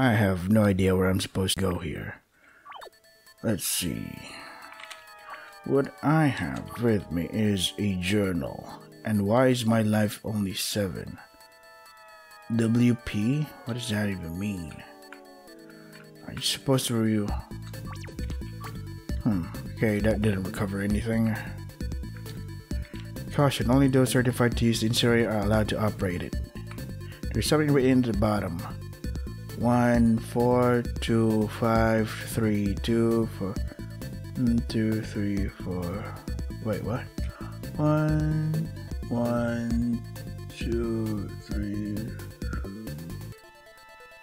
I have no idea where I'm supposed to go here. Let's see. What I have with me is a journal. And why is my life only 7? WP? What does that even mean? Are you supposed to review? Okay, that didn't recover anything. Caution, only those certified to use the incinerator are allowed to operate it. There's something written at the bottom. 1, 4, 2, 5, 3, 2, 4, 1, 2, 3, 4. Wait, what? 1, 1, 2, 3,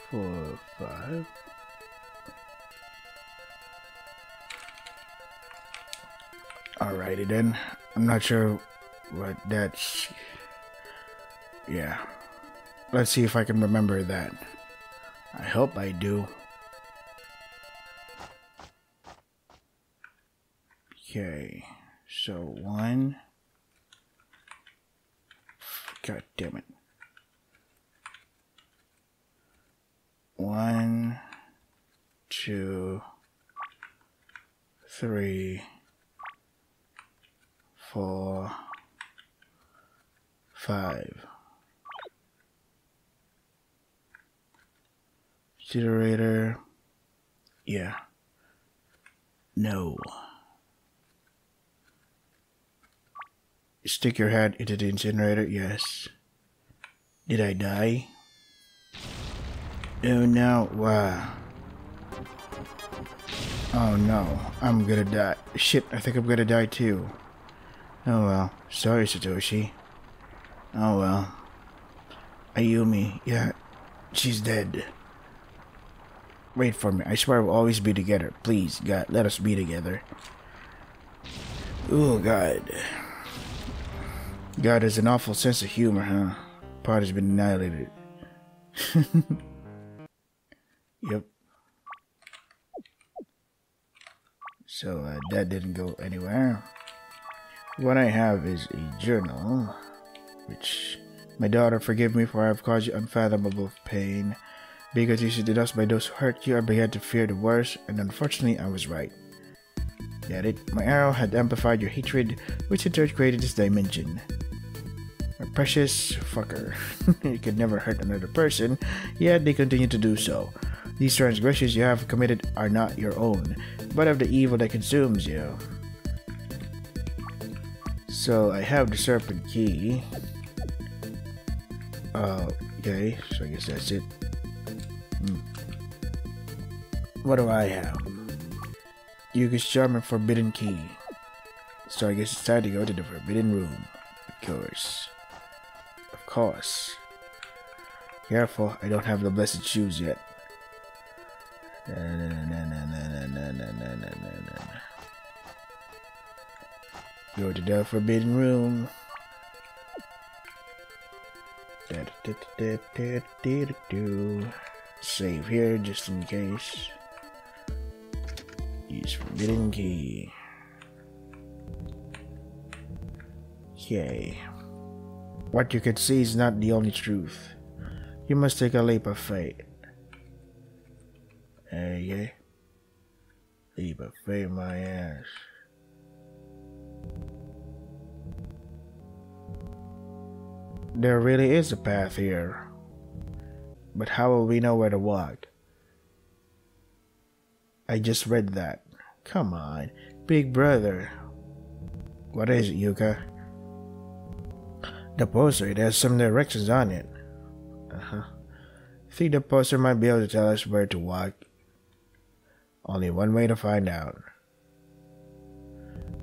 4, 5. Alrighty then. I'm not sure what that's. Yeah. Let's see if I can remember that. I hope I do. Okay. So 1. God damn it. 1, 2, 3, 4, 5. Generator. Yeah. No. Stick your head into the incinerator. Yes. Did I die? Oh no. Wow. Oh no. I'm gonna die. Shit, I think I'm gonna die too. Oh well. Sorry, Satoshi. Oh well. Ayumi, yeah, she's dead. Wait for me. I swear we'll always be together. Please, God, let us be together. Oh God. God has an awful sense of humor, huh? Part has been annihilated. Yep. So that didn't go anywhere. What I have is a journal, which... My daughter, forgive me, for I have caused you unfathomable pain. Because you should be lost by those who hurt you, I began to fear the worst, and unfortunately, I was right. That it, my arrow had amplified your hatred, which in turn created this dimension. A precious fucker. You could never hurt another person, yet they continue to do so. These transgressions you have committed are not your own, but of the evil that consumes you. So I have the serpent key. Okay, so I guess that's it. What do I have? Yuka's charm and forbidden key. So I guess it's time to go to the forbidden room. Of course. Of course. Careful, I don't have the blessed shoes yet. Go to the forbidden room. Save here just in case. Use forbidden key. Okay. What you can see is not the only truth. You must take a leap of faith. Yeah. Leap of faith, my ass. There really is a path here, but how will we know where to walk? I just read that. Come on, big brother. What is it, Yuka? The poster, it has some directions on it. I think the poster might be able to tell us where to walk. Only one way to find out.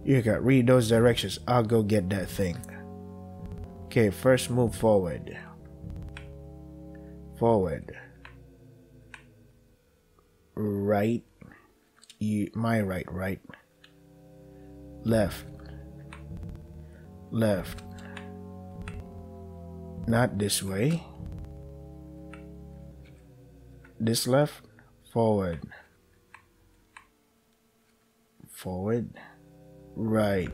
Yuka, read those directions. I'll go get that thing. Okay, first move forward. Forward. Right. My right, right. Left. Left. Not this way. This left. Forward. Forward. Right.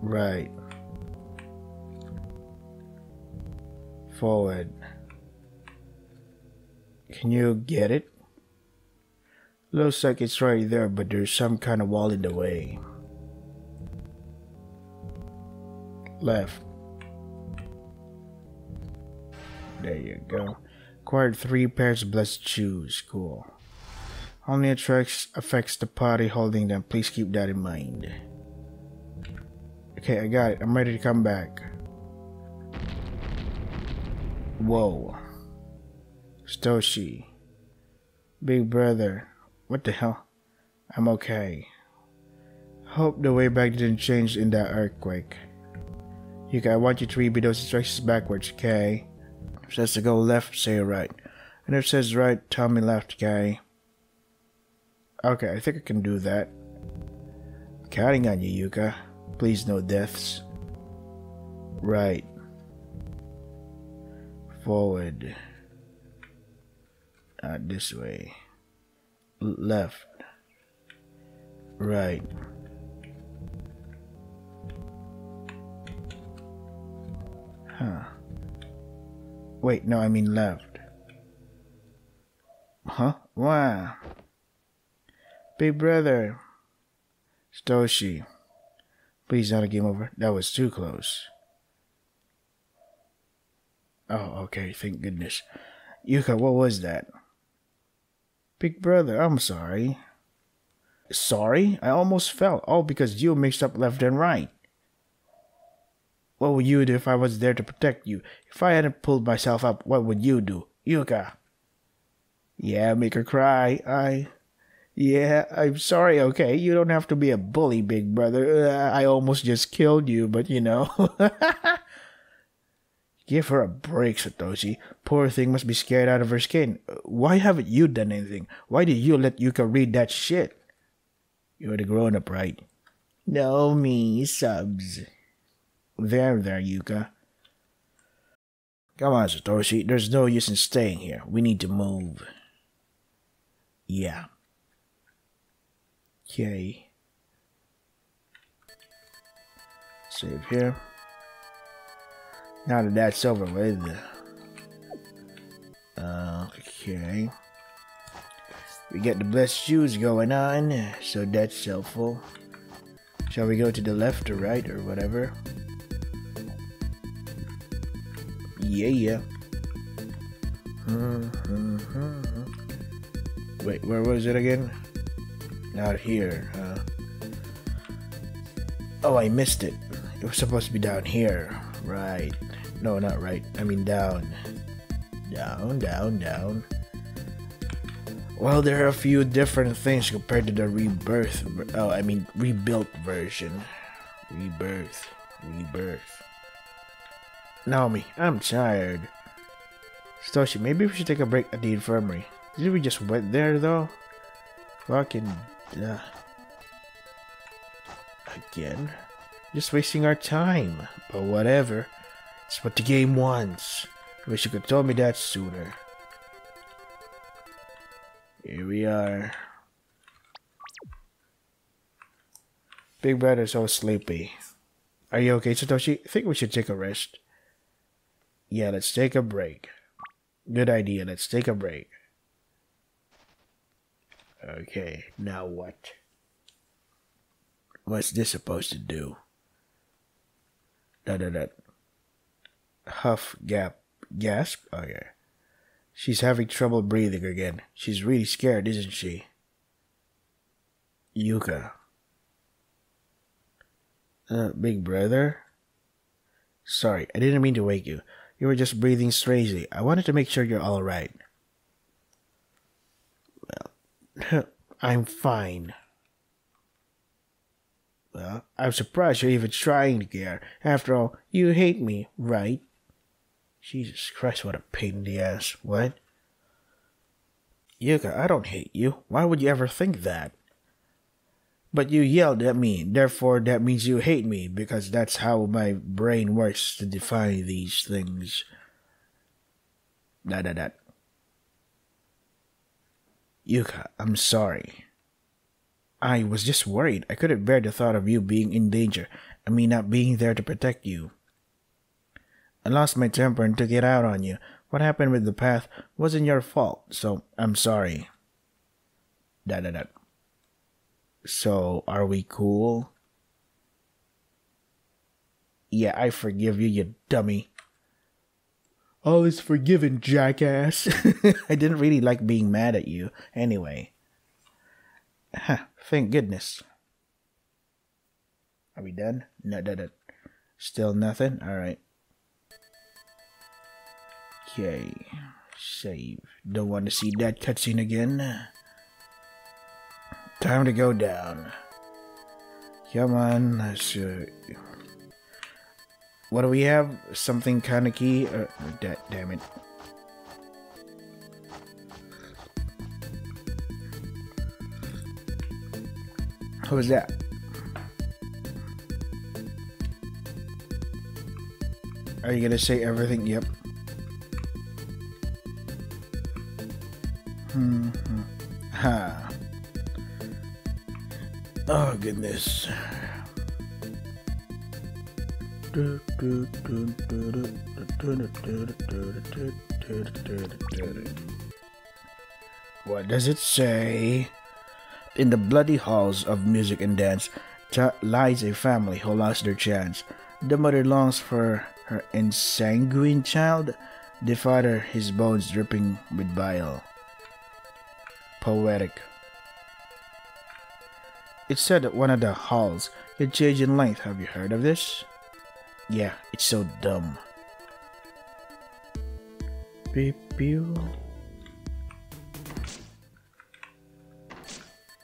Right. Forward. Can you get it? Looks like it's right there, but there's some kind of wall in the way. Left. There you go. Acquired 3 pairs of blessed shoes. Cool. Only affects the party holding them. Please keep that in mind. Okay, I got it. I'm ready to come back. Whoa. Satoshi. Big brother. What the hell? I'm okay. Hope the way back didn't change in that earthquake. Yuka, I want you to read those instructions backwards, okay? If it says to go left, say right. And if it says right, tell me left, okay? Okay, I think I can do that. I'm counting on you, Yuka. Please, no deaths. Right. Forward. This way. Left. Right. Huh. Wait, no, I mean left. Huh? Wow. Big brother. Satoshi. Please, not a game over. That was too close. Oh, okay, thank goodness. Yuka, what was that? Big brother, I'm sorry. Sorry? I almost fell. Oh, because you mixed up left and right. What would you do if I was there to protect you? If I hadn't pulled myself up, what would you do? Yuka. Yeah, make her cry. Yeah, I'm sorry, okay? You don't have to be a bully, big brother. I almost just killed you, but you know. Give her a break, Satoshi. Poor thing must be scared out of her skin. Why haven't you done anything? Why did you let Yuka read that shit? You're the grown-up, right? No, me, subs. There, there, Yuka. Come on, Satoshi. There's no use in staying here. We need to move. Yeah. Okay. Save here. Now that that's over with, okay, we get the blessed shoes going on, so that's helpful. Shall we go to the left or right or whatever? Yeah. Wait, where was it again? Not here, huh? Oh, I missed it. It was supposed to be down here. Right. No, not right. I mean down. Down. Well, there are a few different things compared to the rebirth. Oh, I mean rebuilt version. Rebirth. Naomi, I'm tired. Satoshi, maybe we should take a break at the infirmary. Did we just went there though? Fucking. Again? Just wasting our time, but whatever. It's what the game wants. Wish you could tell me that sooner. Here we are. Big brother's so sleepy. Are you okay, Satoshi? I think we should take a rest. Yeah, let's take a break. Good idea, let's take a break. Okay, now what? What's this supposed to do? Huff, gasp. Okay. She's having trouble breathing again. She's really scared, isn't she? Yuka. Big brother? Sorry, I didn't mean to wake you. You were just breathing strangely. I wanted to make sure you're alright. Well, I'm fine. Well, I'm surprised you're even trying to care. After all, you hate me, right? Jesus Christ, what a pain in the ass. What? Yuka, I don't hate you. Why would you ever think that? But you yelled at me, therefore that means you hate me, because that's how my brain works to define these things. Yuka, I'm sorry. I was just worried. I couldn't bear the thought of you being in danger, and me not being there to protect you. I lost my temper and took it out on you. What happened with the path wasn't your fault, so I'm sorry. So, are we cool? Yeah, I forgive you, you dummy. All is forgiven, jackass. I didn't really like being mad at you, anyway. Huh, thank goodness. Are we done? No. Still nothing? Alright. Okay. Save. Don't want to see that cutscene again. Time to go down. Come on, let's... what do we have? Something kind of key? Damn it. Who was that? Are you gonna say everything? Yep. Ha. Oh, goodness. What does it say? In the bloody halls of music and dance lies a family who lost their chance. The mother longs for her ensanguined child, the father, his bones dripping with bile. Poetic. It said that one of the halls could change in length. Have you heard of this? Yeah, it's so dumb.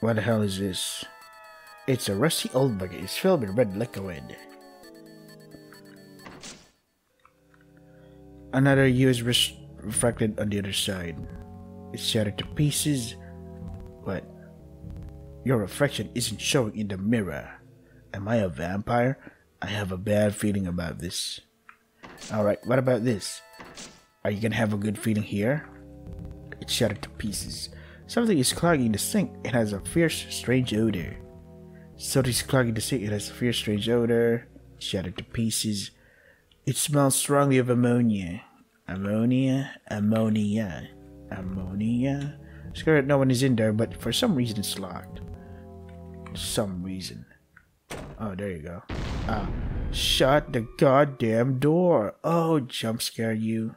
What the hell is this? It's a rusty old bucket. It's filled with red liquid. Another use was reflected on the other side. It's shattered to pieces. What? Your reflection isn't showing in the mirror. Am I a vampire? I have a bad feeling about this. Alright, what about this? Are you gonna have a good feeling here? It's shattered to pieces. Something is clogging the sink. It has a fierce, strange odor. Something's clogging the sink. It has a fierce, strange odor. It's shattered to pieces. It smells strongly of ammonia. Ammonia. It's correct, no one is in there, but for some reason it's locked. Some reason. Oh, there you go. Shut the goddamn door. Oh, jump scare you.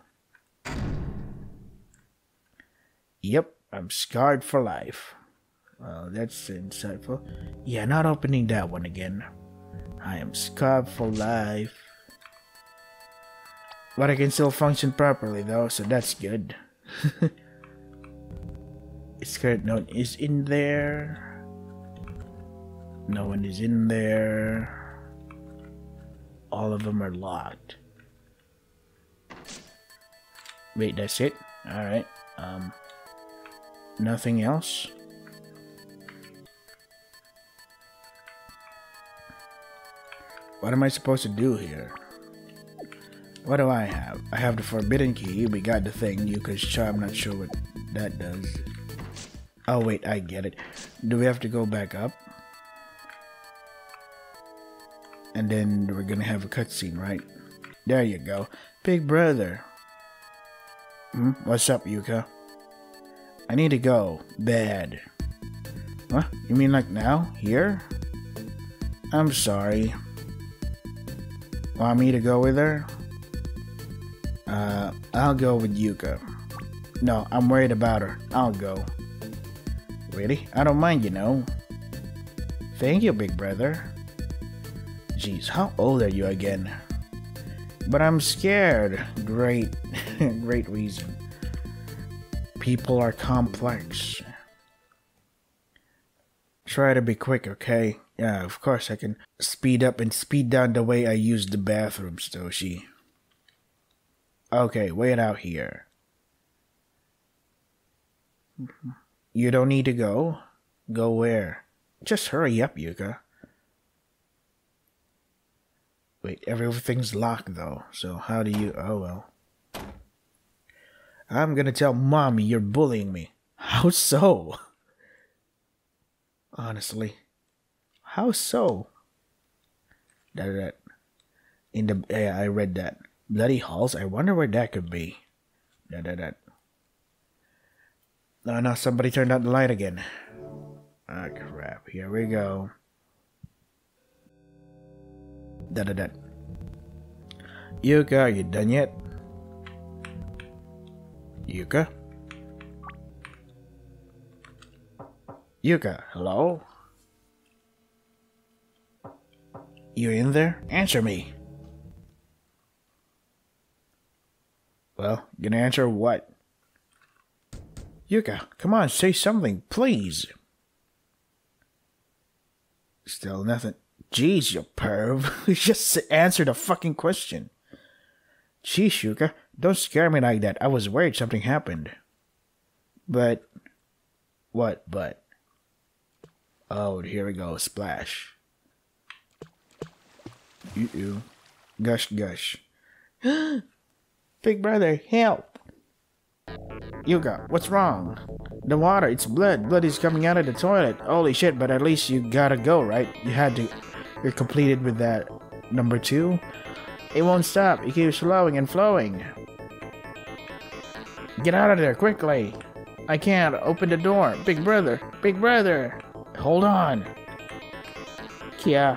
Yep, I'm scarred for life. Well, that's insightful. Yeah, not opening that one again. I am scarred for life. But I can still function properly though, so that's good. It's scared no one is in there. No one is in there. All of them are locked. Wait, that's it? Alright. Nothing else? What am I supposed to do here? What do I have? I have the forbidden key. We got the thing. Yuka's charm. I'm not sure what that does. Oh, wait. I get it. Do we have to go back up? And then we're gonna have a cutscene, right? There you go. Big brother. What's up, Yuka? I need to go. Bad. Huh? You mean like now? Here? I'm sorry. Want me to go with her? I'll go with Yuka. No, I'm worried about her. I'll go. Really? I don't mind, you know. Thank you, big brother. Jeez, how old are you again? But I'm scared. Great. Great reason. People are complex. Try to be quick, okay? Yeah, of course I can speed up and speed down the way I use the bathroom, Satoshi. Okay, wait out here. You don't need to go? Go where? Just hurry up, Yuka. Wait, everything's locked though, so how do you... Oh well. I'm gonna tell mommy you're bullying me. How so? Honestly. How so? That. I read that. Bloody halls, I wonder where that could be. that. Oh no, somebody turned out the light again. Ah, crap. Here we go. Yuka, are you done yet? Yuka? Yuka, hello? You in there? Answer me! Well, you gonna answer what? Yuka, come on, say something, please! Still nothing. Jeez, you perv. Just answer the fucking question. Jeez, Yuka, don't scare me like that. I was worried something happened. But... what but? Oh, here we go. Splash. Uh-oh. Gush, gush. Big brother, help! Yuka, what's wrong? The water, it's blood. Blood is coming out of the toilet. Holy shit, but at least you gotta go, right? You had to. You're completed with that number 2. It won't stop. It keeps flowing and flowing. Get out of there, quickly! I can't. Open the door. Big brother! Big brother! Hold on! Kia.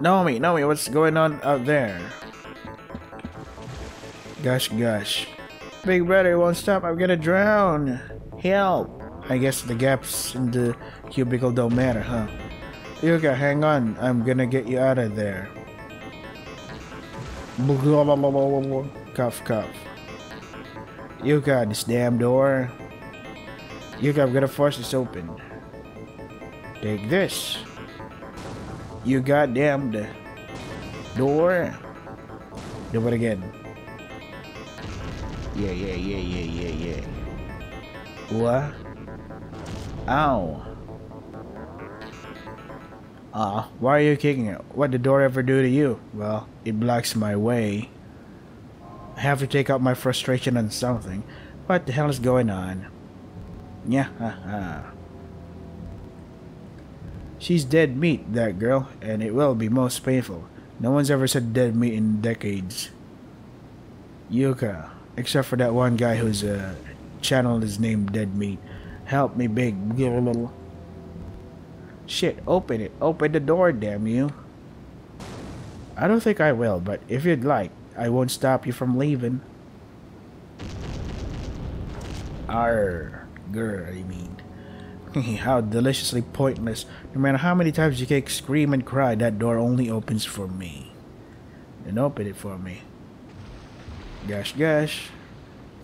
Naomi, Naomi, what's going on out there? Gosh, gosh. Big brother, it won't stop. I'm gonna drown. Help. I guess the gaps in the cubicle don't matter, huh? Yuka, hang on. I'm gonna get you out of there. Cuff, cuff. Yuka, this damn door. Yuka, I'm gonna force this open. Take this. You goddamn door. Do it again. Yeah. What? Ow. Why are you kicking it? What did the door ever do to you? Well, it blocks my way. I have to take out my frustration on something. What the hell is going on? Yeah, She's dead meat, that girl, and it will be most painful. No one's ever said dead meat in decades. Yuka, except for that one guy who's channeled his name Dead Meat. Help me, big little. Shit, open it. Open the door, damn you. I don't think I will, but if you'd like, I won't stop you from leaving. Arr, grr, I mean. How deliciously pointless. No matter how many times you kick, scream, and cry, that door only opens for me. Then open it for me. Gosh, gosh.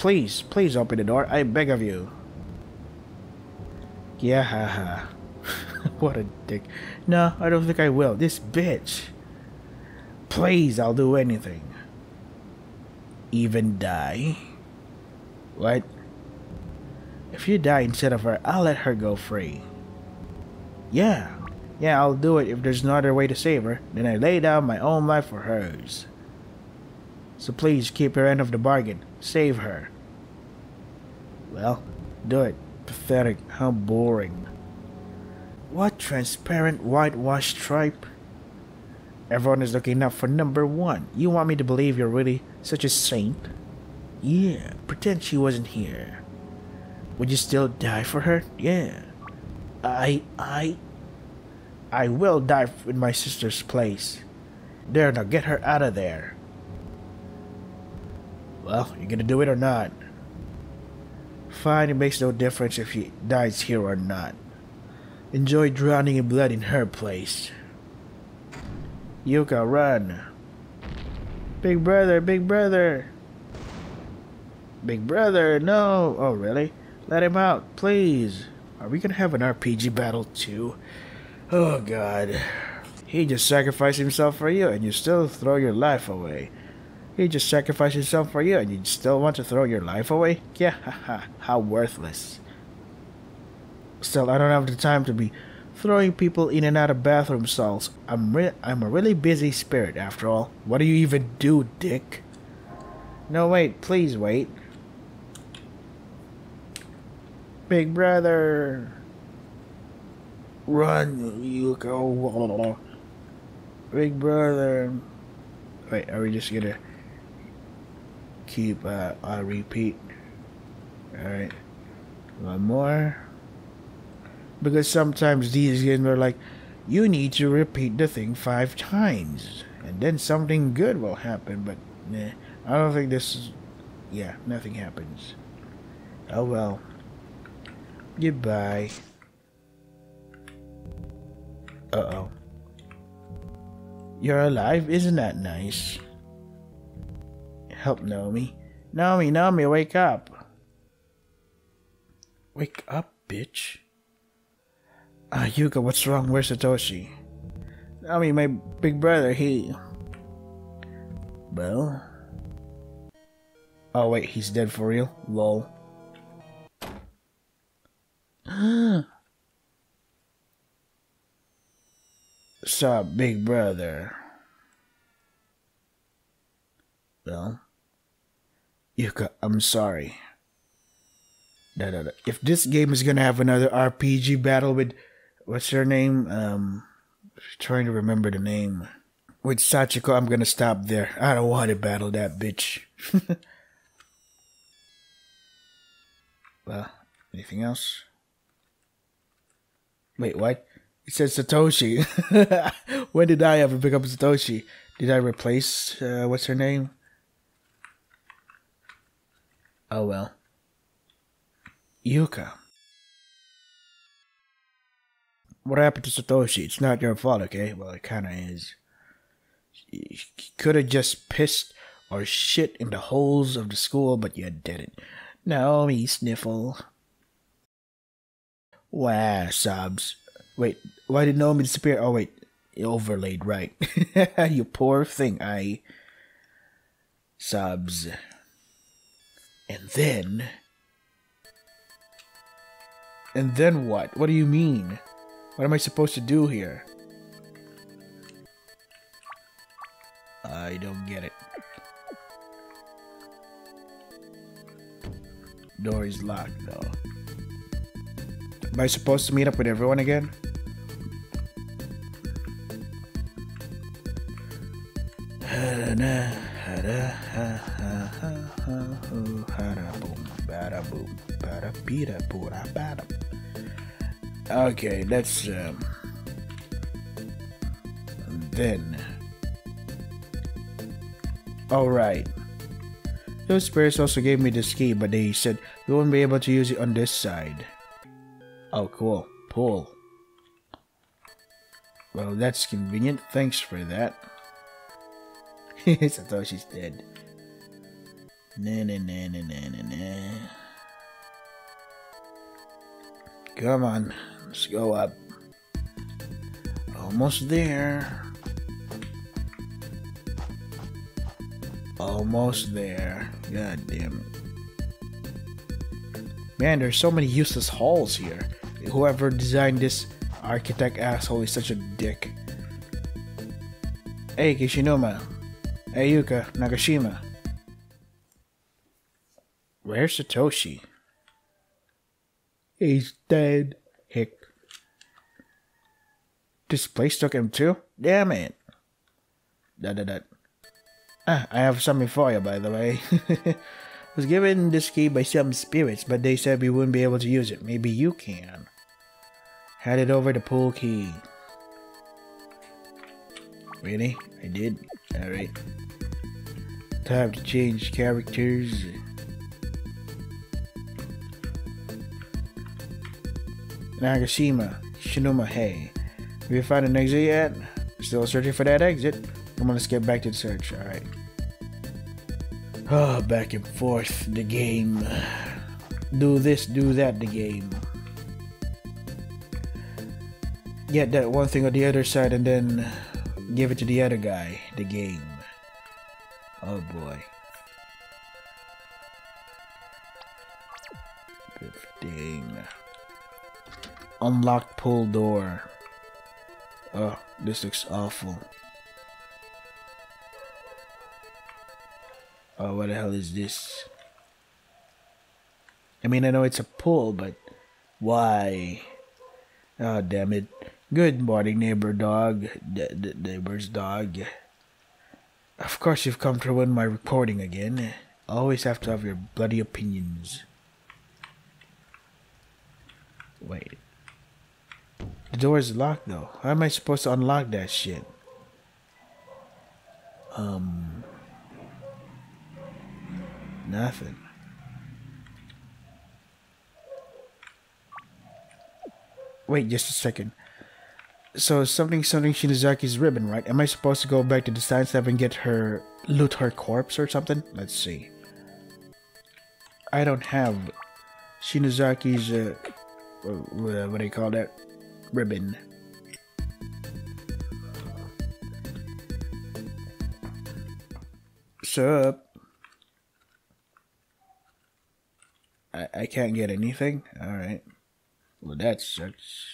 Please, please open the door. I beg of you. Yeah, haha. What a dick. No, I don't think I will. This bitch. Please, I'll do anything. Even die? What? If you die instead of her, I'll let her go free. Yeah. Yeah, I'll do it if there's no other way to save her. Then I lay down my own life for hers. So please keep your end of the bargain. Save her. Well, do it. Pathetic. How boring. What transparent whitewash tripe? Everyone is looking up for number 1. You want me to believe you're really such a saint? Yeah, pretend she wasn't here. Would you still die for her? Yeah. I will die in my sister's place. There, now get her out of there. Well, you're gonna do it or not? Fine, it makes no difference if she dies here or not. Enjoy drowning in blood in her place. Yuka, run. Big brother, big brother. Big brother, no. Oh, really? Let him out, please. Are we gonna have an RPG battle too? Oh, God. He just sacrificed himself for you and you still throw your life away. He just sacrificed himself for you and you still want to throw your life away? Yeah, haha. How worthless. Still, I don't have the time to be throwing people in and out of bathroom stalls. I'm a really busy spirit, after all. What do you even do, dick? No, wait. Please wait. Big brother. Run, you go. Big brother. Wait, are we just gonna keep repeat? Alright. One more. Because sometimes these games are like, you need to repeat the thing 5 times. And then something good will happen, but nah, I don't think this is... Yeah, nothing happens. Oh well. Goodbye. Uh-oh. You're alive? Isn't that nice? Help Naomi. Naomi, Naomi, wake up! Wake up, bitch. Ah, Yuka, what's wrong? Where's Satoshi? Naomi, my big brother, he... Well... Oh wait, he's dead for real? Lol. Saw big brother. Well, Yuka, I'm sorry. If this game is gonna have another RPG battle with, what's her name? Trying to remember the name. With Sachiko, I'm gonna stop there. I don't want to battle that bitch. Well, anything else? Wait, what? It says Satoshi. When did I ever pick up Satoshi? Did I replace, what's her name? Oh well. Yuka. What happened to Satoshi? It's not your fault, okay? Well, it kinda is. You could've just pissed or shit in the holes of the school, but you didn't. Naomi sniffle. Wow, sobs. Wait, why did Naomi disappear? Oh wait, it overlaid, right. You poor thing, I... Sobs. And then... And then what? What do you mean? What am I supposed to do here? I don't get it. Door is locked, though. Am I supposed to meet up with everyone again? Okay, let's then. All right. Those spirits also gave me this key, but they said we won't be able to use it on this side. Oh, cool. Pull. Well, that's convenient. Thanks for that. Satoshi's dead. Na na na na na na na. Come on, let's go up. Almost there. Almost there. God damn it. Man, there's so many useless halls here. Whoever designed this architect asshole is such a dick. Hey, Kishinuma. Hey, Yuka. Nagashima. Where's Satoshi? He's dead. Hick. This place took him too? Damn it. Ah, I have something for you, by the way. I was given this key by some spirits, but they said we wouldn't be able to use it. Maybe you can. Hand it over to pool key. Really? I did? Alright. Time to change characters. Nagashima, Shinuma, hey. Have you found an exit yet? Still searching for that exit. Come on, let's get back to the search. Alright. Oh, back and forth, the game. Do this, do that, the game. Get that one thing on the other side and then give it to the other guy, the game. Oh boy. 15. Unlocked pull door. Oh, this looks awful. Oh, what the hell is this? I mean, I know it's a pull, but why? Oh, damn it. Good morning, neighbor's dog. Of course you've come to ruin my reporting again. I always have to have your bloody opinions. Wait. The door is locked though. How am I supposed to unlock that shit? Nothing. Wait just a second. So something Shinozaki's ribbon, right? Am I supposed to go back to the science lab and get her, loot her corpse or something? Let's see. I don't have Shinozaki's, what do you call that? Ribbon. Sup? I can't get anything? Alright. Well that sucks.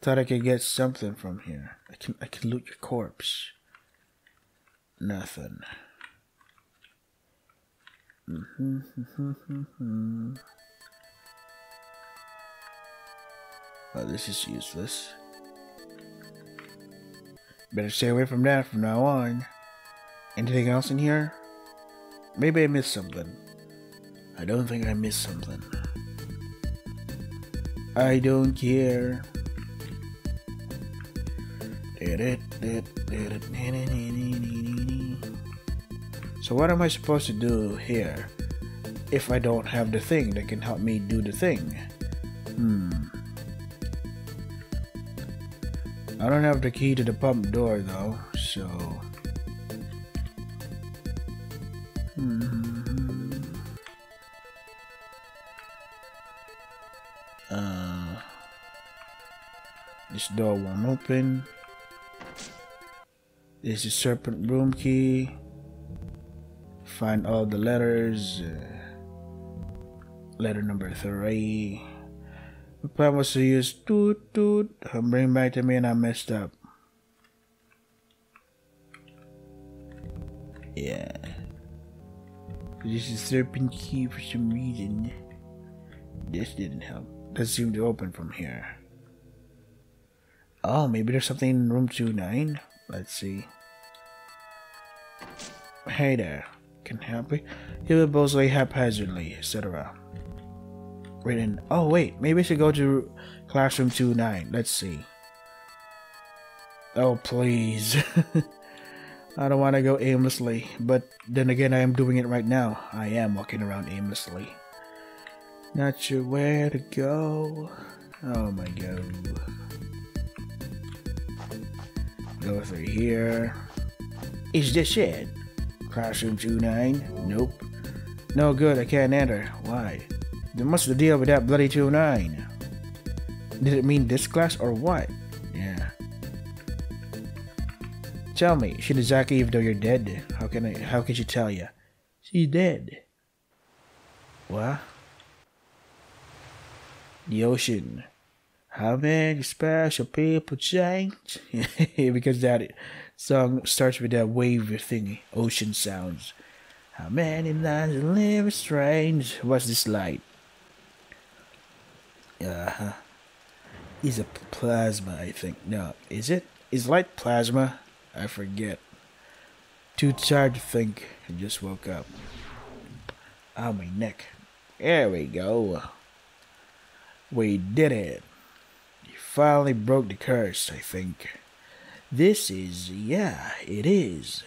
I thought I could get something from here. I can loot your corpse. Nothing. Oh, this is useless. Better stay away from that from now on. Anything else in here? Maybe I missed something. I don't think I missed something. I don't care. So what am I supposed to do here if I don't have the thing that can help me do the thing? I don't have the key to the pump door though, so this door won't open. This is serpent room key. Find all the letters. Letter number 3. The plan was to use toot toot. Bring back to me and I messed up. Yeah. This is serpent key for some reason. This didn't help. Doesn't seem to open from here. Oh, maybe there's something in room 29. Let's see. Hey there. Can help me? You will both lay haphazardly, etc. Written. Oh wait, maybe I should go to classroom 29. Let's see. Oh please. I don't want to go aimlessly, but then again I am doing it right now. I am walking around aimlessly. Not sure where to go. Oh my god. Go through here. Is this it? Classroom 29? Nope. No good, I can't enter. Why? Then what's the deal with that bloody 29? Did it mean this class or what? Yeah. Tell me, Shinozaki, even though you're dead, how can she tell you? She's dead. What? The ocean. How many special people change? Because that song starts with that wave thingy, ocean sounds. How many lines live strange? What's this light? It's a plasma, I think. No, is it? Is light plasma? I forget. Too tired to think. I just woke up. Oh, my neck. There we go. We did it. Finally broke the curse, I think. This is, yeah, it is.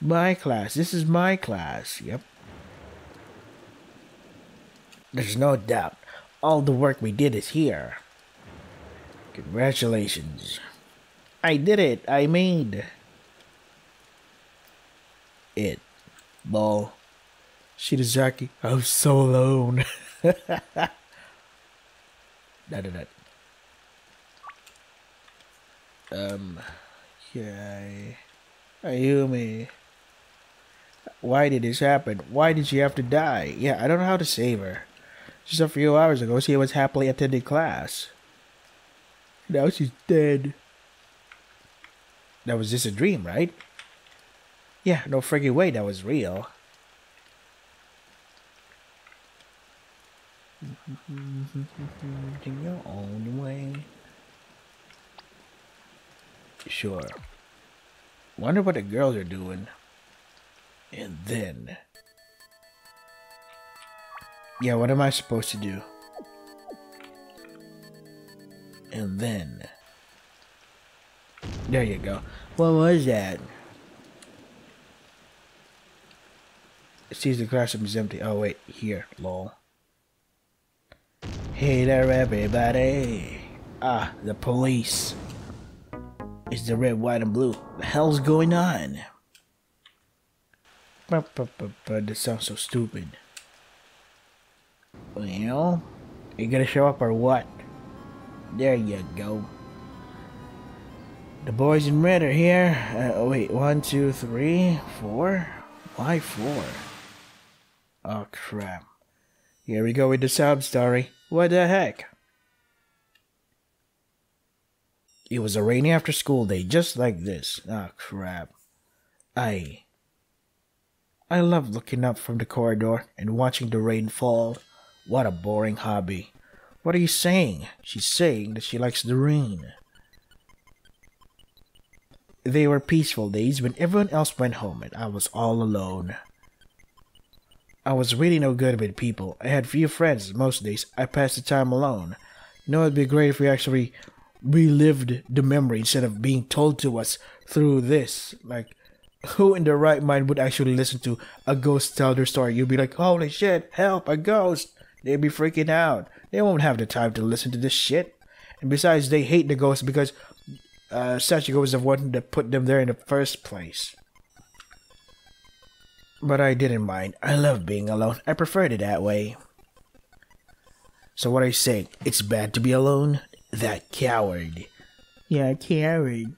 My class, this is my class, yep. There's no doubt, all the work we did is here. Congratulations. I did it, I made it. Ball. Shinozaki, I'm so alone. Okay. Ayumi. Why did this happen? Why did she have to die? Yeah, I don't know how to save her. Just a few hours ago, she was happily attending class. Now she's dead. That was just a dream, right? Yeah, no friggin' way that was real. In your own way. Sure. Wonder what the girls are doing. And then... yeah, what am I supposed to do? And then... there you go. What was that? It sees the classroom is empty. Oh wait, here, lol. Hey there everybody! Ah, the police. It's the red, white, and blue. What the hell's going on? This sounds so stupid. Well, you gonna show up or what? There you go. The boys in red are here. Wait, 1, 2, 3, 4? Why 4? Oh crap. Here we go with the sob story. What the heck? It was a rainy after school day, just like this. Oh crap. I love looking up from the corridor and watching the rain fall. What a boring hobby. What are you saying? She's saying that she likes the rain. They were peaceful days when everyone else went home and I was all alone. I was really no good with people. I had few friends. Most days I passed the time alone. You know, it'd be great if we actually relived the memory instead of being told to us through this. Like, who in their right mind would actually listen to a ghost tell their story? You'd be like, holy shit, help, a ghost. They'd be freaking out. They won't have the time to listen to this shit. And besides, they hate the ghosts because... Sachiko was the one that put them there in the first place. But I didn't mind. I love being alone. I preferred it that way. So what are you saying? It's bad to be alone? That coward. Yeah, coward.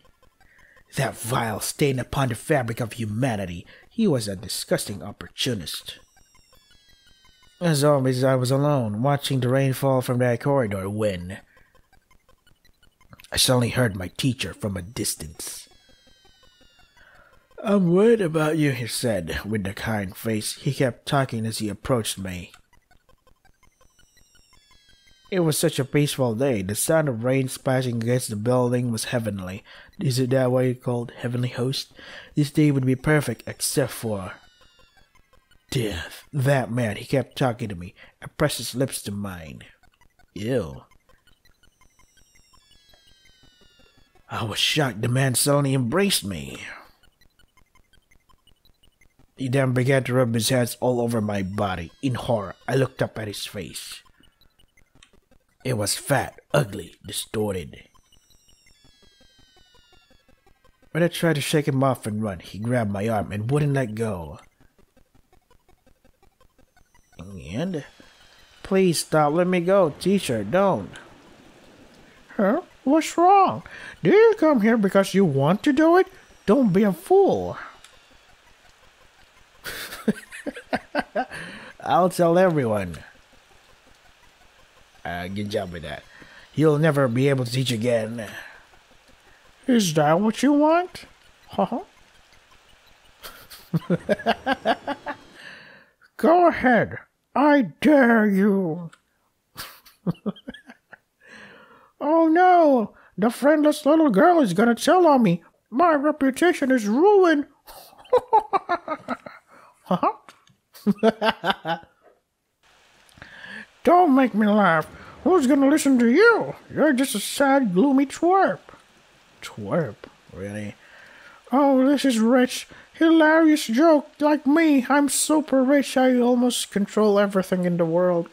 That vile stain upon the fabric of humanity. He was a disgusting opportunist. As always, I was alone, watching the rain fall from that corridor when... I suddenly heard my teacher from a distance. "I'm worried about you," he said, with a kind face. He kept talking as he approached me. It was such a peaceful day. The sound of rain splashing against the building was heavenly. Is it that way called Heavenly Host? This day would be perfect except for... death. That man, he kept talking to me. I pressed his lips to mine. Ew. I was shocked. The man suddenly embraced me. He then began to rub his hands all over my body. In horror, I looked up at his face. It was fat, ugly, distorted. When I tried to shake him off and run, he grabbed my arm and wouldn't let go. And... please stop, let me go, teacher, don't. Huh? What's wrong? Do you come here because you want to do it? Don't be a fool. I'll tell everyone. Good job with that. You'll never be able to teach again. Is that what you want? Huh? Go ahead. I dare you. Oh no! The friendless little girl is gonna tell on me! My reputation is ruined! Huh? Don't make me laugh! Who's gonna listen to you? You're just a sad, gloomy twerp! Twerp? Really? Oh, this is rich, hilarious joke! Like me, I'm super rich, I almost control everything in the world!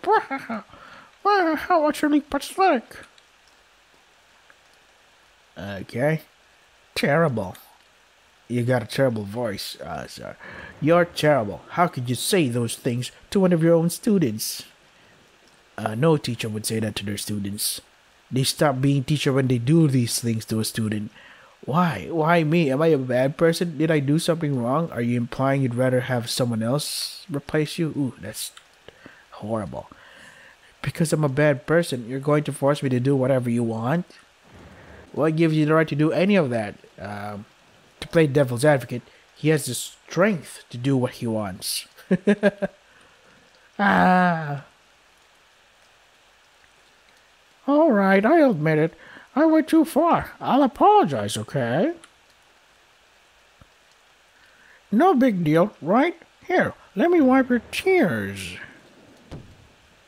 Wow, how utterly pathetic! Okay. Terrible. You got a terrible voice, sir. You're terrible. How could you say those things to one of your own students? No teacher would say that to their students. They stop being teacher when they do these things to a student. Why? Why me? Am I a bad person? Did I do something wrong? Are you implying you'd rather have someone else replace you? Ooh, that's horrible. Because I'm a bad person, you're going to force me to do whatever you want? What gives you the right to do any of that? To play devil's advocate, he has the strength to do what he wants. Ah. All right, I admit it. I went too far. I'll apologize, okay? No big deal, right? Here, let me wipe your tears.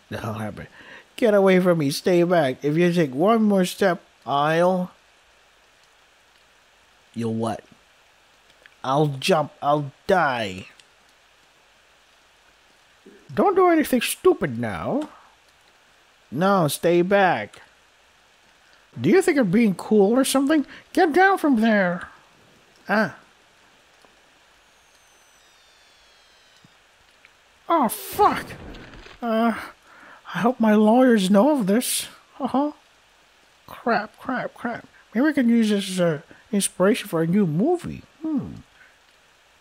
The hell happened? Get away from me, stay back. If you take one more step, You'll what? I'll jump, I'll die. Don't do anything stupid now. No, stay back. Do you think I'm being cool or something? Get down from there. Ah. Oh, fuck. I hope my lawyers know of this. Uh-huh. Crap. Maybe we can use this as an inspiration for a new movie.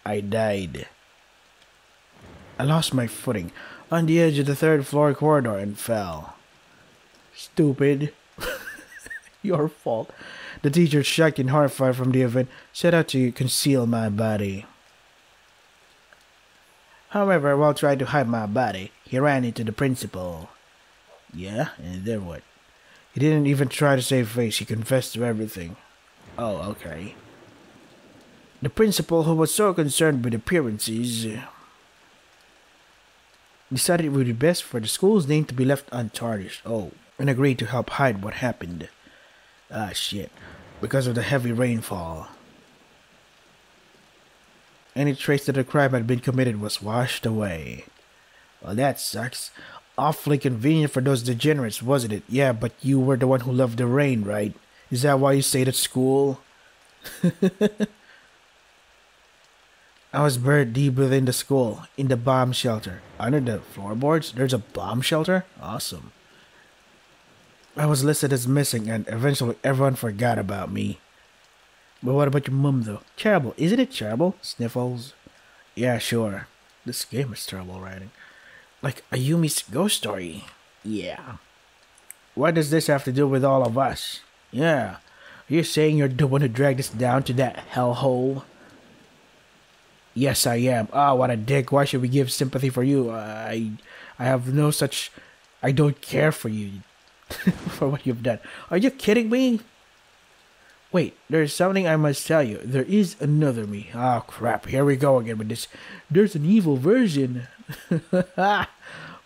I died. I lost my footing on the edge of the third floor corridor and fell. Stupid. Your fault. The teacher, shocked and horrified from the event, set out to conceal my body. However, while trying to hide my body, he ran into the principal. Yeah, and then what? He didn't even try to save face. He confessed to everything. Oh, okay. The principal, who was so concerned with appearances, decided it would be best for the school's name to be left untarnished. Oh, and agreed to help hide what happened. Ah, shit. Because of the heavy rainfall. Any trace that the crime had been committed was washed away. Well, that sucks. Awfully convenient for those degenerates, wasn't it? Yeah, but you were the one who loved the rain, right? Is that why you stayed at school? I was buried deep within the school, in the bomb shelter. Under the floorboards, there's a bomb shelter? Awesome. I was listed as missing, and eventually everyone forgot about me. But what about your mum, though? Terrible, isn't it terrible? Sniffles. Yeah, sure. This game is terrible writing. Like Ayumi's ghost story. Yeah. What does this have to do with all of us? Yeah. You're saying you're the one who dragged us down to that hellhole? Yes, I am. Ah, what a dick. Why should we give sympathy for you? I have no such... I don't care for you. For what you've done. Are you kidding me? Wait, there's something I must tell you. There is another me. Oh, crap. Here we go again with this. There's an evil version.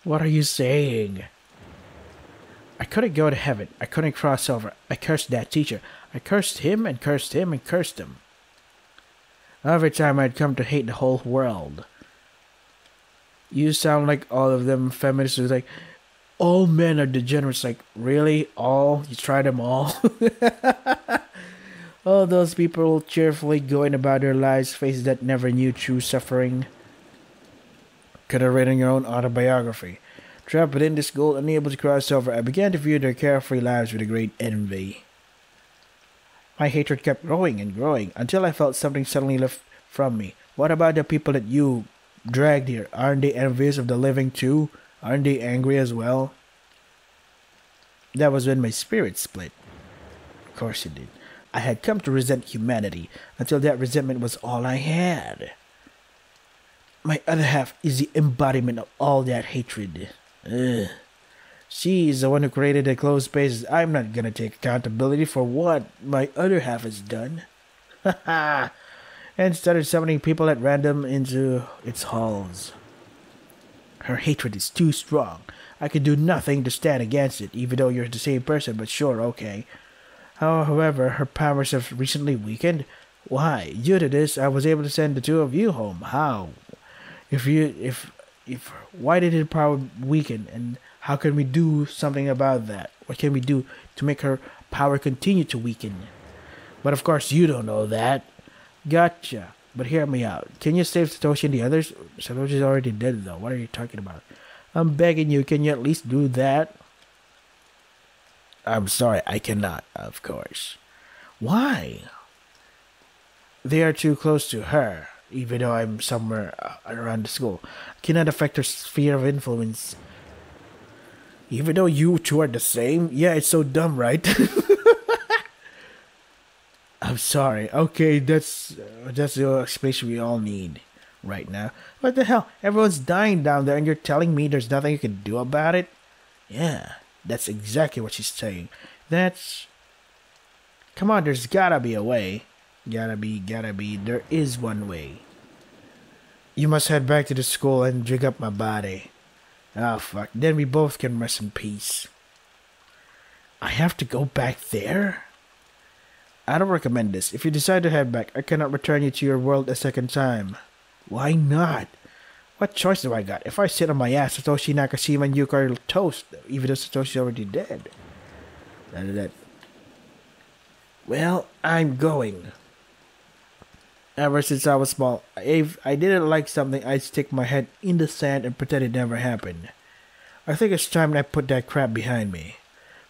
What are you saying? I couldn't go to heaven. I couldn't cross over. I cursed that teacher. I cursed him and cursed him and cursed him. Every time I'd come to hate the whole world. You sound like all of them feminists who's like, all men are degenerates. Like, really? All? You tried them all? All those people cheerfully going about their lives, faces that never knew true suffering. Could have written your own autobiography. Trapped within this goal, unable to cross over, I began to view their carefree lives with a great envy. My hatred kept growing and growing, until I felt something suddenly lift from me. What about the people that you dragged here? Aren't they envious of the living too? Aren't they angry as well? That was when my spirit split. Of course it did. I had come to resent humanity, until that resentment was all I had. My other half is the embodiment of all that hatred. Ugh. She is the one who created the closed spaces. I'm not gonna take accountability for what my other half has done. Haha! And started summoning people at random into its halls. Her hatred is too strong. I could do nothing to stand against it, even though you're the same person, but sure, okay. However, her powers have recently weakened. Why? Due to this, I was able to send the two of you home. How? Why did her power weaken, and how can we do something about that? What can we do to make her power continue to weaken? But of course you don't know that. Gotcha. But hear me out. Can you save Satoshi and the others? Satoshi's already dead though. What are you talking about? I'm begging you. Can you at least do that? I'm sorry. I cannot. Of course. Why? They are too close to her. Even though I'm somewhere around the school. I cannot affect her sphere of influence. Even though you two are the same? Yeah, it's so dumb, right? I'm sorry. Okay, that's the explanation we all need right now. What the hell? Everyone's dying down there and you're telling me there's nothing you can do about it? Yeah, that's exactly what she's saying. That's... Come on, there's gotta be a way. There is one way. You must head back to the school and dig up my body. Oh, fuck. Then we both can rest in peace. I have to go back there? I don't recommend this. If you decide to head back, I cannot return you to your world a second time. Why not? What choice do I got? If I sit on my ass, Satoshi, Nagashima, and Yuka will toast, even though Satoshi's already dead. Well, I'm going. Ever since I was small, if I didn't like something, I'd stick my head in the sand and pretend it never happened. I think it's time I put that crap behind me.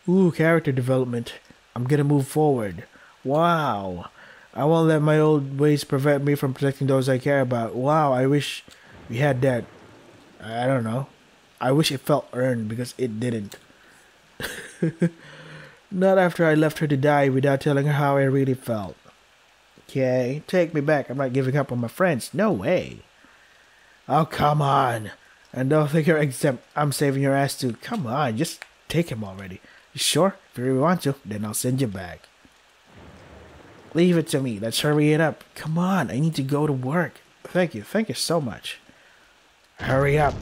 Ooh, character development. I'm gonna move forward. Wow. I won't let my old ways prevent me from protecting those I care about. Wow, I wish we had that. I don't know. I wish it felt earned because it didn't. Not after I left her to die without telling her how I really felt. Okay, take me back. I'm not giving up on my friends. No way. Oh, come on. And don't think you're exempt. I'm saving your ass too. Come on, just take him already. You sure? If you really want to, then I'll send you back. Leave it to me. Let's hurry it up. Come on, I need to go to work. Thank you so much. Hurry up.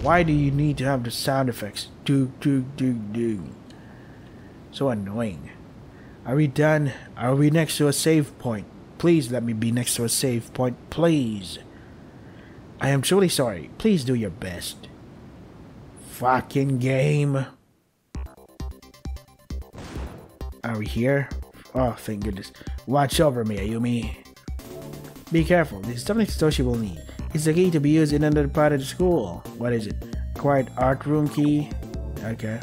Why do you need to have the sound effects? Do, do, do, do. So annoying. Are we done? Are we next to a save point? Please let me be next to a save point, please. I am truly sorry. Please do your best. Fucking game. Are we here? Oh, thank goodness. Watch over me, Ayumi. Be careful. This is something Satoshi will need. It's the key to be used in another part of the school. What is it? Quiet art room key? Okay.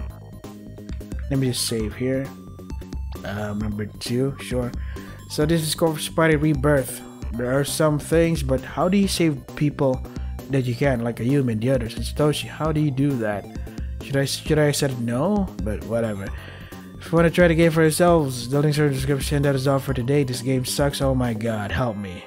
Let me just save here. Number 2, sure. So this is Corpse Party Rebirth. There are some things, but how do you save people that you can, like Ayumi and the others? And Satoshi, how do you do that? Should I have said no? But whatever. If you want to try the game for yourselves, the links are in the description. That is all for today. This game sucks. Oh my god, help me.